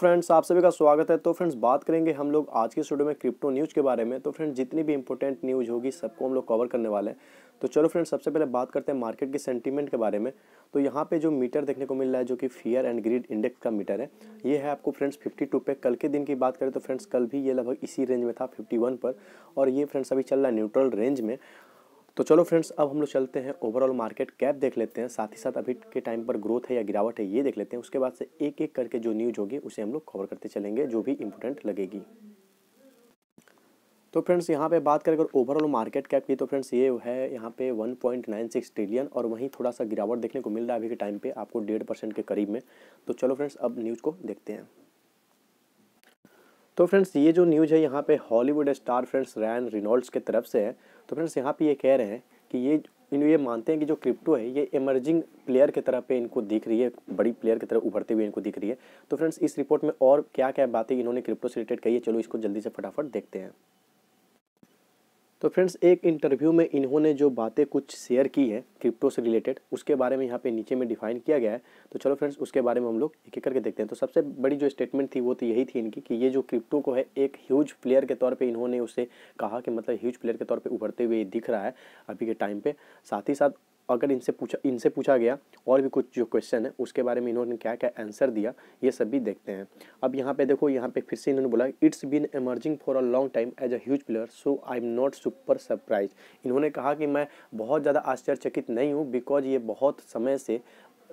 Friends आप सभी का स्वागत है। तो फ्रेंड्स बात करेंगे हम लोग आज के स्टूडियो में क्रिप्टो न्यूज़ के बारे में। तो फ्रेंड्स जितनी भी इंपॉर्टेंट न्यूज़ होगी सबको हम लोग कवर करने वाले हैं। तो चलो फ्रेंड्स सबसे पहले बात करते हैं मार्केट की सेंटीमेंट के बारे में। तो यहाँ पे जो मीटर देखने को मिल रहा है जो कि फियर एंड ग्रीड इंडेक्स का मीटर है, ये है आपको फ्रेंड्स 52 पे। कल के दिन की बात करें तो फ्रेंड्स कल भी ये लगभग इसी रेंज में था 51 पर, और ये फ्रेंड्स अभी चल रहा है न्यूट्रल रेंज में। तो चलो फ्रेंड्स अब हम लोग चलते हैं ओवरऑल मार्केट कैप देख लेते हैं, साथ ही साथ अभी के टाइम पर ग्रोथ है या गिरावट है ये देख लेते हैं। उसके बाद से एक एक करके जो न्यूज़ होगी उसे हम लोग कवर करते चलेंगे जो भी इम्पोर्टेंट लगेगी। तो फ्रेंड्स यहाँ पे बात करें अगर ओवरऑल मार्केट कैप की तो फ्रेंड्स ये है यहाँ पे 1.96 ट्रिलियन, और वहीं थोड़ा सा गिरावट देखने को मिल रहा है अभी के टाइम पर आपको 1.5% के करीब में। तो चलो फ्रेंड्स अब न्यूज़ को देखते हैं। तो फ्रेंड्स ये जो न्यूज़ है यहाँ पे Hollywood star friends Ryan Reynolds के तरफ से है। तो फ्रेंड्स यहाँ पे ये कह रहे हैं कि ये मानते हैं कि जो क्रिप्टो है ये इमर्जिंग प्लेयर के तरह पे इनको दिख रही है, बड़ी प्लेयर की तरह उभरते हुए इनको दिख रही है। तो फ्रेंड्स इस रिपोर्ट में और क्या क्या बातें इन्होंने क्रिप्टो से रिलेटेड कही है, चलो इसको जल्दी से फटाफट देखते हैं। तो फ्रेंड्स एक इंटरव्यू में इन्होंने जो बातें कुछ शेयर की है क्रिप्टो से रिलेटेड उसके बारे में यहाँ पे नीचे में डिफाइन किया गया है। तो चलो फ्रेंड्स उसके बारे में हम लोग एक एक करके देखते हैं। तो सबसे बड़ी जो स्टेटमेंट थी वो तो यही थी इनकी कि ये जो क्रिप्टो को है एक ह्यूज प्लेयर के तौर पे इन्होंने उसे कहा कि मतलब ह्यूज प्लेयर के तौर पर उभरते हुए दिख रहा है अभी के टाइम पर। साथ ही साथ अगर इनसे पूछा गया और भी कुछ जो क्वेश्चन है उसके बारे में इन्होंने क्या क्या आंसर दिया ये सब भी देखते हैं। अब यहाँ पे देखो यहाँ पे फिर से इन्होंने बोला it's been emerging for a long time as a huge player so I am not super surprise. इन्होंने कहा कि मैं बहुत ज़्यादा आश्चर्यचकित नहीं हूँ बिकॉज ये बहुत समय से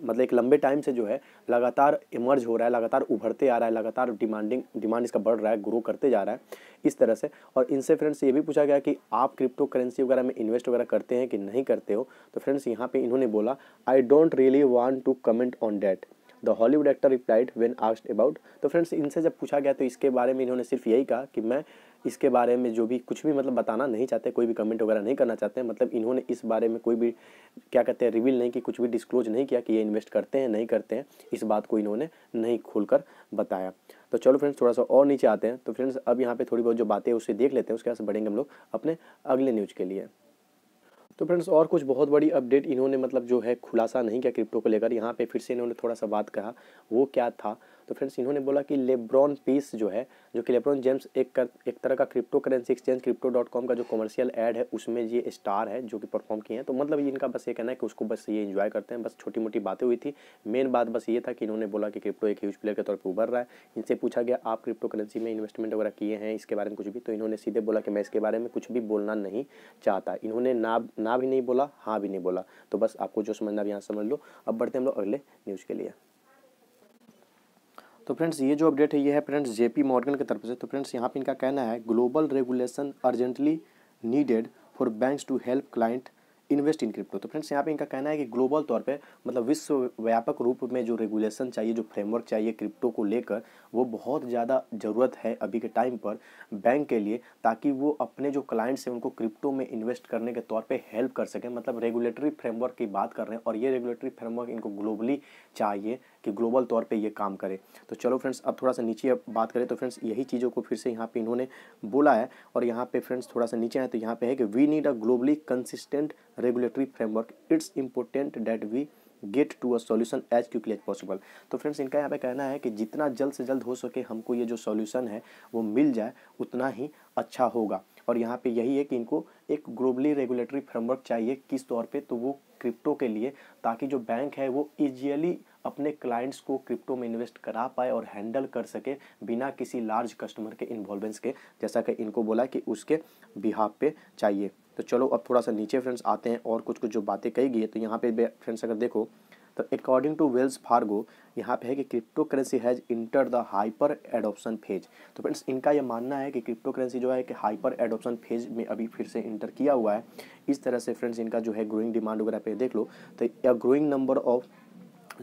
मतलब एक लंबे टाइम से जो है लगातार इमर्ज हो रहा है, लगातार उभरते आ रहा है, लगातार डिमांड इसका बढ़ रहा है, ग्रो करते जा रहा है इस तरह से। और इनसे फ्रेंड्स ये भी पूछा गया कि आप क्रिप्टो करेंसी वगैरह में इन्वेस्ट वगैरह करते हैं कि नहीं करते हो। तो फ्रेंड्स यहाँ पे इन्होंने बोला I don't really want to comment on that the Hollywood actor replied when asked about. तो फ्रेंड्स इनसे जब पूछा गया तो इसके बारे में इन्होंने सिर्फ यही कहा कि मैं इसके बारे में जो भी कुछ भी मतलब बताना नहीं चाहते, कोई भी कमेंट वगैरह नहीं करना चाहते हैं। मतलब इन्होंने इस बारे में कोई भी क्या कहते हैं रिवील नहीं की, कुछ भी डिस्क्लोज नहीं किया कि ये इन्वेस्ट करते हैं नहीं करते हैं, इस बात को इन्होंने नहीं खोलकर बताया। तो चलो फ्रेंड्स थोड़ा सा और नीचे आते हैं। तो फ्रेंड्स अब यहाँ पे थोड़ी बहुत जो बातें उसे देख लेते हैं, उसके बाद बढ़ेंगे हम लोग अपने अगले न्यूज़ के लिए। तो फ्रेंड्स और कुछ बहुत बड़ी अपडेट इन्होंने मतलब जो है खुलासा नहीं किया क्रिप्टो को लेकर। यहाँ पे फिर से इन्होंने थोड़ा सा बात कहा वो क्या था। तो फ्रेंड्स इन्होंने बोला कि लेब्रॉन पीस जो है जो कि लेब्रॉन जेम्स एक तरह का क्रिप्टो करेंसी एक्सचेंज crypto.com का जो कमर्शियल ऐड है उसमें ये स्टार है जो कि परफॉर्म किए हैं। तो मतलब इनका बस ये कहना है कि उसको बस ये इन्जॉय करते हैं, बस छोटी मोटी बातें हुई थी। मेन बात बस ये था कि इन्होंने बोला कि क्रिप्टो एक ह्यूज प्लेयर के तौर पर उभर रहा है। इनसे पूछा गया आप क्रिप्टो करेंसी में इन्वेस्टमेंट वगैरह किए हैं इसके बारे में कुछ भी, तो इन्होंने सीधे बोला कि मैं इसके बारे में कुछ भी बोलना नहीं चाहता। इन्होंने ना भी नहीं बोला, हाँ भी नहीं बोला। तो बस आपको जो समझना भी यहाँ समझ लो। अब बढ़ते हैं हम लोग अगले न्यूज़ के लिए। तो फ्रेंड्स ये जो अपडेट है ये है फ्रेंड्स जेपी मॉर्गन की तरफ से। तो फ्रेंड्स यहाँ पे इनका कहना है global regulation urgently needed for banks to help client invest in crypto. तो फ्रेंड्स यहाँ पे इनका कहना है कि ग्लोबल तौर पे मतलब विश्व व्यापक रूप में जो रेगुलेशन चाहिए, जो फ्रेमवर्क चाहिए क्रिप्टो को लेकर, वो बहुत ज़्यादा ज़रूरत है अभी के टाइम पर बैंक के लिए, ताकि वो अपने जो क्लाइंट्स हैं उनको क्रिप्टो में इन्वेस्ट करने के तौर पे हेल्प कर सकें। मतलब रेगुलेटरी फ्रेमवर्क की बात कर रहे हैं, और ये रेगुलेटरी फ्रेमवर्क इनको ग्लोबली चाहिए कि ग्लोबल तौर पे ये काम करे। तो चलो फ्रेंड्स अब थोड़ा सा नीचे बात करें तो फ्रेंड्स यही चीज़ों को फिर से यहाँ पे इन्होंने बोला है। और यहाँ पे फ्रेंड्स थोड़ा सा नीचे है तो यहाँ पे है कि we need a globally consistent regulatory framework, it's important that we get to a solution as quickly as possible. तो फ्रेंड्स इनका यहाँ पे कहना है कि जितना जल्द से जल्द हो सके हमको ये जो सॉल्यूशन है वो मिल जाए उतना ही अच्छा होगा। और यहाँ पे यही है कि इनको एक ग्लोबली रेगुलेटरी फ्रेमवर्क चाहिए किस तौर पे, तो वो क्रिप्टो के लिए, ताकि जो बैंक है वो ईजिली अपने क्लाइंट्स को क्रिप्टो में इन्वेस्ट करा पाए और हैंडल कर सके बिना किसी लार्ज कस्टमर के इन्वॉल्वेंस के, जैसा कि इनको बोला कि उसके बिहाफ पे चाहिए। तो चलो अब थोड़ा सा नीचे फ्रेंड्स आते हैं और कुछ कुछ जो बातें कही गई है। तो यहाँ पे फ्रेंड्स अगर देखो तो अकॉर्डिंग टू वेल्स फार्गो यहाँ पे है कि crypto currency has enter the hyper adoption phase. तो फ्रेंड्स इनका यह मानना है कि क्रिप्टो करेंसी जो है कि हाइपर एडोप्शन फेज में अभी फिर से इंटर किया हुआ है। इस तरह से फ्रेंड्स इनका जो है ग्रोइंग डिमांड वगैरह पे देख लो तो growing number of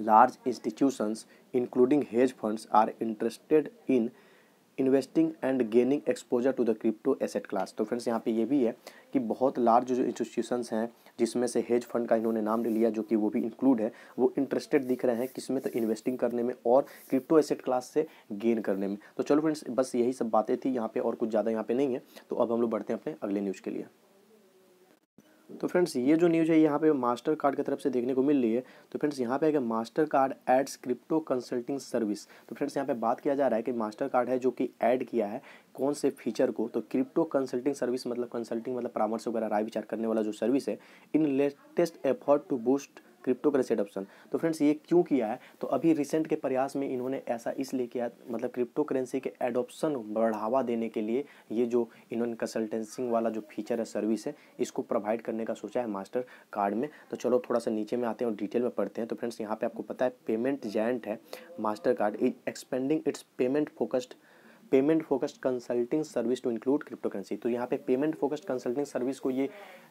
large institutions including hedge funds are interested in investing and gaining exposure to the crypto asset class. तो फ्रेंड्स यहाँ पे ये भी है कि बहुत लार्ज जो इंस्टीट्यूशंस हैं जिसमें से हेज फंड का इन्होंने नाम ले लिया जो कि वो भी इंक्लूड है, वो इंटरेस्टेड दिख रहे हैं किसमें, तो इन्वेस्टिंग करने में और क्रिप्टो एसेट क्लास से गेन करने में। तो चलो फ्रेंड्स बस यही सब बातें थी यहाँ पे, और कुछ ज़्यादा यहाँ पे नहीं है। तो अब हम लोग बढ़ते हैं अपने अगले न्यूज़ के लिए। तो फ्रेंड्स ये जो न्यूज़ है यहाँ पे मास्टर कार्ड की तरफ से देखने को मिल रही है। तो फ्रेंड्स यहाँ पे है कि Mastercard adds crypto consulting service. तो फ्रेंड्स यहाँ पे बात किया जा रहा है कि मास्टर कार्ड है जो कि ऐड किया है कौन से फीचर को, तो क्रिप्टो कंसल्टिंग सर्विस मतलब कंसल्टिंग मतलब परामर्श वगैरह राय विचार करने वाला जो सर्विस है in latest effort to boost crypto currency adoption. तो फ्रेंड्स ये क्यों किया है, तो अभी रिसेंट के प्रयास में इन्होंने ऐसा इसलिए किया मतलब क्रिप्टो करेंसी के एडॉप्शन बढ़ावा देने के लिए ये जो इन्होंने कंसल्टेंसिंग वाला जो फीचर है सर्विस है इसको प्रोवाइड करने का सोचा है मास्टर कार्ड में। तो चलो थोड़ा सा नीचे में आते हैं और डिटेल में पढ़ते हैं। तो फ्रेंड्स यहाँ पर आपको पता है पेमेंट जायंट है Mastercard is expanding its payment focused consulting service to include crypto currency. तो यहाँ पे पेमेंट फोकस्ड कंसल्टिंग सर्विस को ये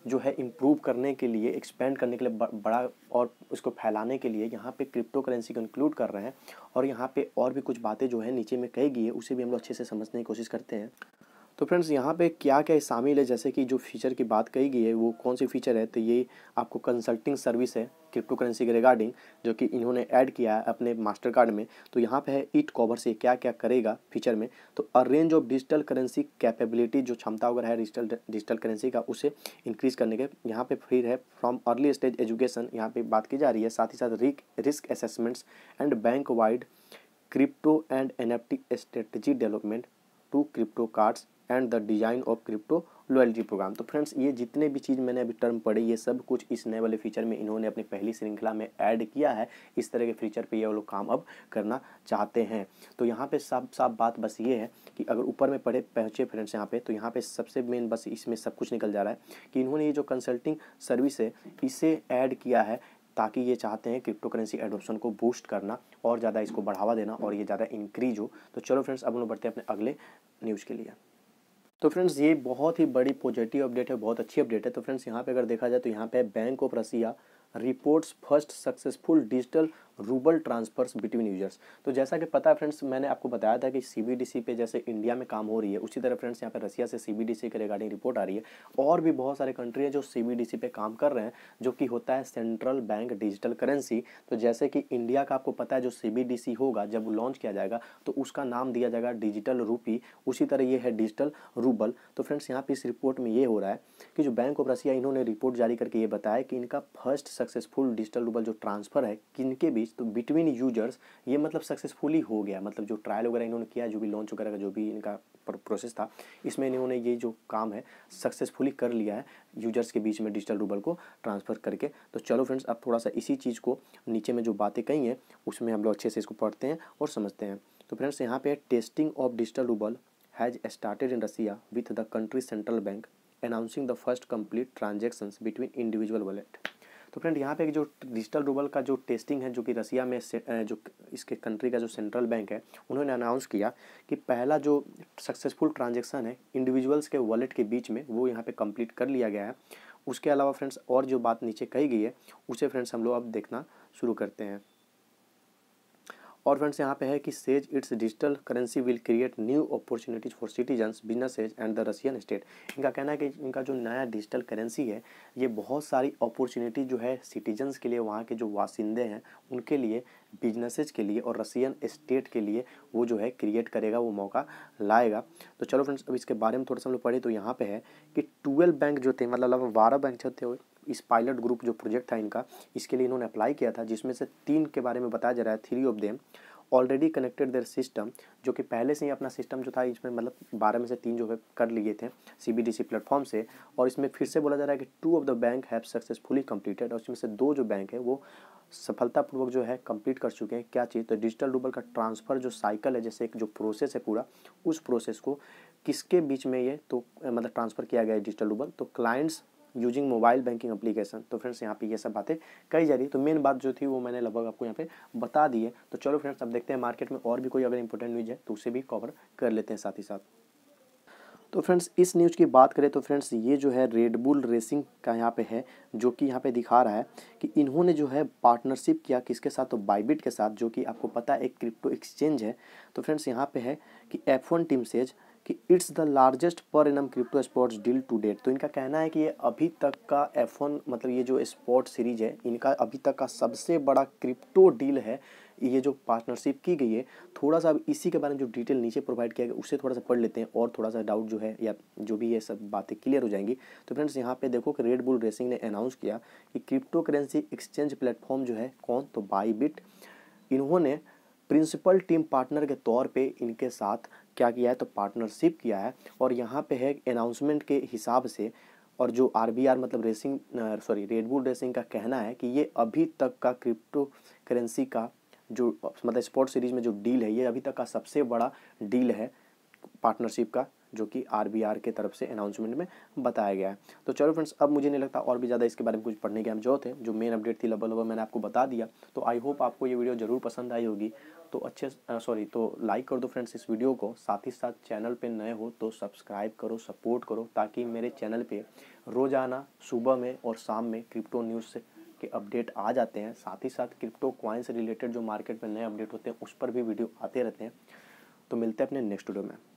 जो है इम्प्रूव करने के लिए एक्सपेंड करने के लिए बड़ा और उसको फैलाने के लिए यहाँ पे क्रिप्टो करेंसी को इंक्लूड कर रहे हैं। और यहाँ पे और भी कुछ बातें जो है नीचे में कही गई है उसे भी हम लोग अच्छे से समझने की कोशिश करते हैं। तो फ्रेंड्स यहाँ पे क्या क्या शामिल है, जैसे कि जो फीचर की बात कही गई है वो कौन सी फीचर है, तो ये आपको कंसल्टिंग सर्विस है क्रिप्टो करेंसी के रिगार्डिंग जो कि इन्होंने ऐड किया है अपने मास्टर कार्ड में। तो यहाँ पे है इट कवर से क्या क्या करेगा फीचर में, तो a range of digital currency capability जो क्षमता वगैरह है डिजिटल करेंसी का उसे इंक्रीज़ करने के। यहाँ पे फिर है फ्रॉम अर्ली स्टेज एजुकेशन यहाँ पे बात की जा रही है, साथ ही साथ risk assessments and bank wide crypto and NFT strategy development to crypto cards and the design of crypto loyalty program. तो फ्रेंड्स ये जितने भी चीज़ मैंने अभी टर्म पढ़े ये सब कुछ इस नए वाले फीचर में इन्होंने अपनी पहली श्रृंखला में ऐड किया है। इस तरह के फीचर पे ये वो लोग काम अब करना चाहते हैं। तो यहाँ पे साफ बात बस ये है कि अगर ऊपर में पहुँचे फ्रेंड्स यहाँ पे, तो यहाँ पे सबसे मेन बस इसमें सब कुछ निकल जा रहा है कि इन्होंने ये जो कंसल्टिंग सर्विस है इसे ऐड किया है ताकि ये चाहते हैं क्रिप्टो करेंसी एडॉप्शन को बूस्ट करना और ज़्यादा इसको बढ़ावा देना और ये ज़्यादा इंक्रीज हो। तो चलो फ्रेंड्स अब हम लोग बढ़ते हैं अपने अगले न्यूज़ के लिए। तो फ्रेंड्स ये बहुत ही बड़ी पॉजिटिव अपडेट है, बहुत अच्छी अपडेट है। तो फ्रेंड्स यहाँ पे अगर देखा जाए तो यहाँ पे bank of Russia reports first successful digital rouble transfers between users. तो जैसा कि पता है फ्रेंड्स मैंने आपको बताया था कि CBDC पे जैसे इंडिया में काम हो रही है उसी तरह फ्रेंड्स यहाँ पे रसिया से CBDC के रिगार्डिंग रिपोर्ट आ रही है। और भी बहुत सारे कंट्री हैं जो CBDC पे काम कर रहे हैं जो कि होता है सेंट्रल बैंक डिजिटल करेंसी। तो जैसे कि इंडिया का आपको पता है जो CBDC होगा जब लॉन्च किया जाएगा तो उसका नाम दिया जाएगा डिजिटल रूपी, उसी तरह ये है डिजिटल रूबल। तो फ्रेंड्स यहाँ पे इस रिपोर्ट में ये हो रहा है कि जो बैंक ऑफ रसिया इन्होंने रिपोर्ट जारी करके ये बताया कि इनका फर्स्ट सक्सेसफुल डिजिटल रूबल जो ट्रांसफ़र है किनके बीच, तो बिटवीन यूजर्स ये मतलब सक्सेसफुली हो गया। मतलब जो ट्रायल वगैरह इन्होंने किया जो भी लॉन्च वगैरह का जो भी इनका प्रोसेस था इसमें इन्होंने ये जो काम है सक्सेसफुली कर लिया है यूजर्स के बीच में डिजिटल रूबल को ट्रांसफ़र करके। तो चलो फ्रेंड्स अब थोड़ा सा इसी चीज़ को नीचे में जो बातें कही हैं उसमें हम लोग अच्छे से इसको पढ़ते हैं और समझते हैं। तो फ्रेंड्स यहाँ पे testing of digital rouble has started in Russia with the country central bank announcing the first complete transactions between individual wallet. तो फ्रेंड यहाँ पे जो डिजिटल रूबल का जो टेस्टिंग है जो कि रसिया में जो इसके कंट्री का जो सेंट्रल बैंक है उन्होंने अनाउंस किया कि पहला जो सक्सेसफुल ट्रांजैक्शन है इंडिविजुअल्स के वॉलेट के बीच में वो यहाँ पे कंप्लीट कर लिया गया है। उसके अलावा फ्रेंड्स और जो बात नीचे कही गई है उसे फ्रेंड्स हम लोग अब देखना शुरू करते हैं। और फ्रेंड्स यहाँ पे है कि says its digital currency will create new opportunities for citizens businesses and the Russian state. इनका कहना है कि इनका जो नया डिजिटल करेंसी है ये बहुत सारी अपॉर्चुनिटी जो है सिटीजन्स के लिए, वहाँ के जो वासिंदे हैं उनके लिए, बिजनेसेज के लिए और रशियन स्टेट के लिए वो जो है क्रिएट करेगा, वो मौका लाएगा। तो चलो फ्रेंड्स अब इसके बारे में थोड़ा सा हम लोग पढ़े। तो यहाँ पे है कि 12 बैंक जो थे मतलब 12 बैंक जो थे इस पायलट ग्रुप जो प्रोजेक्ट था इनका इसके लिए इन्होंने अप्लाई किया था जिसमें से 3 के बारे में बताया जा रहा है। 3 of them already connected their system, जो कि पहले से ही अपना सिस्टम जो था इसमें मतलब 12 में से 3 जो है कर लिए थे CBDC प्लेटफॉर्म से। और इसमें फिर से बोला जा रहा है कि 2 of the bank have successfully completed और इसमें से 2 जो बैंक है वो सफलतापूर्वक जो है कंप्लीट कर चुके हैं। क्या चीज़, तो डिजिटल रूबल का ट्रांसफ़र जो साइकिल है जैसे एक जो प्रोसेस है पूरा उस प्रोसेस को किसके बीच में ये तो मतलब ट्रांसफ़र किया गया है डिजिटल रूबल, तो clients using mobile banking application. तो फ्रेंड्स यहाँ पे ये सब बातें कही जा रही है। तो मेन बात जो थी वो मैंने लगभग आपको यहाँ पे बता दी है। तो चलो फ्रेंड्स अब देखते हैं मार्केट में और भी कोई अगर इंपॉर्टेंट न्यूज़ है तो उसे भी कवर कर लेते हैं साथ ही साथ। तो फ्रेंड्स इस न्यूज़ की बात करें तो फ्रेंड्स ये जो है रेड बुल रेसिंग का यहाँ पे है जो कि यहाँ पे दिखा रहा है कि इन्होंने जो है पार्टनरशिप किया किसके साथ, तो बाइबिट के साथ जो कि आपको पता है एक क्रिप्टो एक्सचेंज है। तो फ्रेंड्स यहाँ पे है कि F1 टीम सेज कि it's the largest per annum crypto sports deal to date. तो इनका कहना है कि ये अभी तक का F1 मतलब ये जो स्पोर्ट सीरीज है इनका अभी तक का सबसे बड़ा क्रिप्टो डील है। ये जो पार्टनरशिप की गई है, थोड़ा सा अब इसी के बारे में जो डिटेल नीचे प्रोवाइड किया गया उससे थोड़ा सा पढ़ लेते हैं और थोड़ा सा डाउट जो है या जो भी ये सब बातें क्लियर हो जाएंगी। तो फ्रेंड्स यहाँ पे देखो कि रेड बुल रेसिंग ने अनाउंस किया कि क्रिप्टो करेंसी एक्सचेंज प्लेटफॉर्म जो है कौन, तो बाइबिट, इन्होंने प्रिंसिपल टीम पार्टनर के तौर पे इनके साथ क्या किया है, तो पार्टनरशिप किया है। और यहाँ पे है अनाउंसमेंट के हिसाब से, और जो आरबीआर मतलब racing sorry Red Bull Racing का कहना है कि ये अभी तक का क्रिप्टो करेंसी का जो मतलब स्पोर्ट सीरीज में जो डील है, ये अभी तक का सबसे बड़ा डील है पार्टनरशिप का, जो कि आरबीआर के तरफ से अनाउंसमेंट में बताया गया है। तो चलो फ्रेंड्स, अब मुझे नहीं लगता और भी ज़्यादा इसके बारे में कुछ पढ़ने की हम जरूरत है। जो मेन अपडेट थी लगभग मैंने आपको बता दिया। तो आई होप आपको ये वीडियो ज़रूर पसंद आई होगी। तो तो लाइक कर दो फ्रेंड्स इस वीडियो को, साथ ही साथ चैनल पे नए हो तो सब्सक्राइब करो, सपोर्ट करो, ताकि मेरे चैनल पे रोज़ाना सुबह में और शाम में क्रिप्टो न्यूज़ के अपडेट आ जाते हैं। साथ ही साथ क्रिप्टो कॉइन से रिलेटेड जो मार्केट में नए अपडेट होते हैं उस पर भी वीडियो आते रहते हैं। तो मिलते हैं अपने नेक्स्ट वीडियो में।